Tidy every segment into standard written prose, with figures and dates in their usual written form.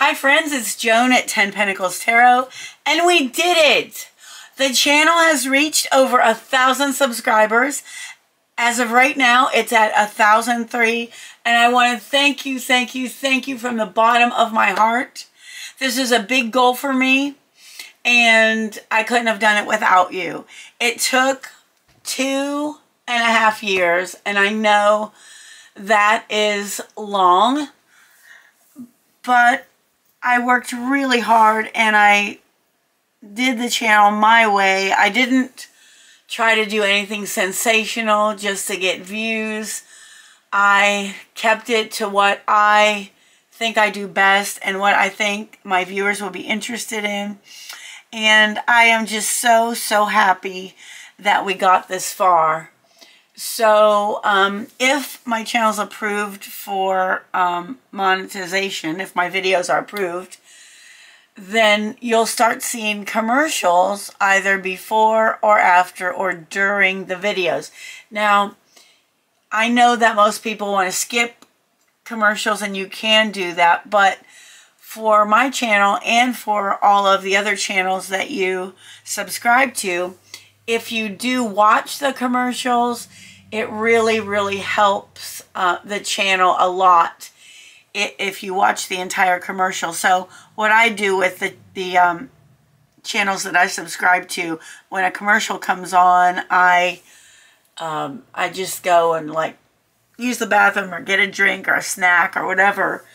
Hi friends, it's Joan at Ten Pentacles Tarot, and we did it! The channel has reached over 1,000 subscribers. As of right now, it's at 1,003, and I want to thank you from the bottom of my heart. This is a big goal for me, and I couldn't have done it without you. It took 2.5 years, and I know that is long, but I worked really hard and I did the channel my way. I didn't try to do anything sensational just to get views. I kept it to what I think I do best and what I think my viewers will be interested in. And I am just so happy that we got this far. So if my channel's approved for monetization, if my videos are approved, then you'll start seeing commercials either before or after or during the videos. Now, I know that most people want to skip commercials, and you can do that, but for my channel and for all of the other channels that you subscribe to, if you do watch the commercials, it really helps the channel a lot if you watch the entire commercial. So what I do with the channels that I subscribe to, when a commercial comes on, I just go and like use the bathroom or get a drink or a snack or whatever,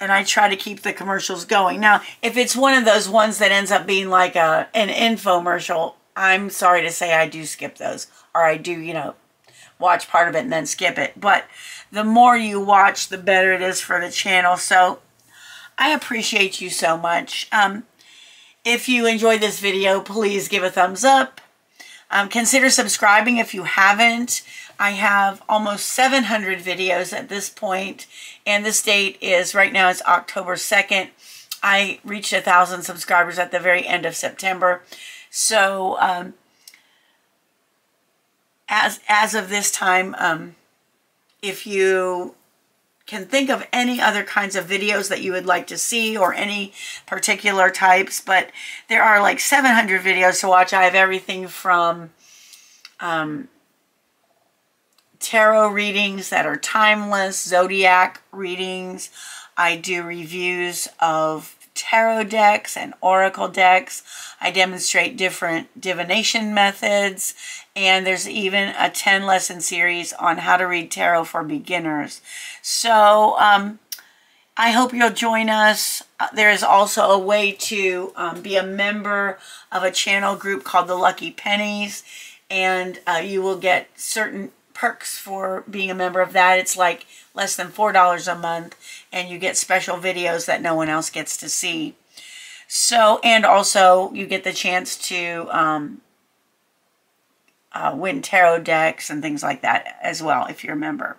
and I try to keep the commercials going. Now, if it's one of those ones that ends up being like an infomercial, I'm sorry to say I do skip those, or I do, you know, watch part of it and then skip it. But the more you watch, the better it is for the channel. So I appreciate you so much. If you enjoyed this video, please give a thumbs up. Consider subscribing if you haven't. I have almost 700 videos at this point, and this date is, right now it's October 2nd. I reached 1,000 subscribers at the very end of September. So as of this time, if you can think of any other kinds of videos that you would like to see, or any particular types, but there are like 700 videos to watch. I have everything from tarot readings that are timeless, zodiac readings. I do reviews of tarot decks and oracle decks. I demonstrate different divination methods, and there's even a 10-lesson series on how to read tarot for beginners. So I hope you'll join us. There is also a way to be a member of a channel group called The Lucky Pennies, and you will get certain perks for being a member of that. It's like less than $4 a month, and you get special videos that no one else gets to see. So, and also you get the chance to win tarot decks and things like that as well, if you're a member.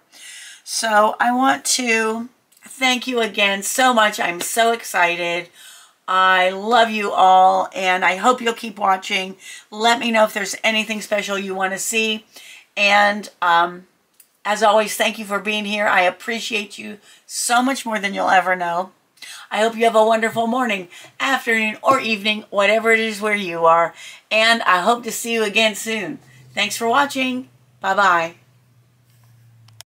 So I want to thank you again so much. I'm so excited. I love you all, and I hope you'll keep watching. Let me know if there's anything special you want to see. And as always, thank you for being here. I appreciate you so much more than you'll ever know. I hope you have a wonderful morning, afternoon, or evening, whatever it is where you are. And I hope to see you again soon. Thanks for watching. Bye-bye.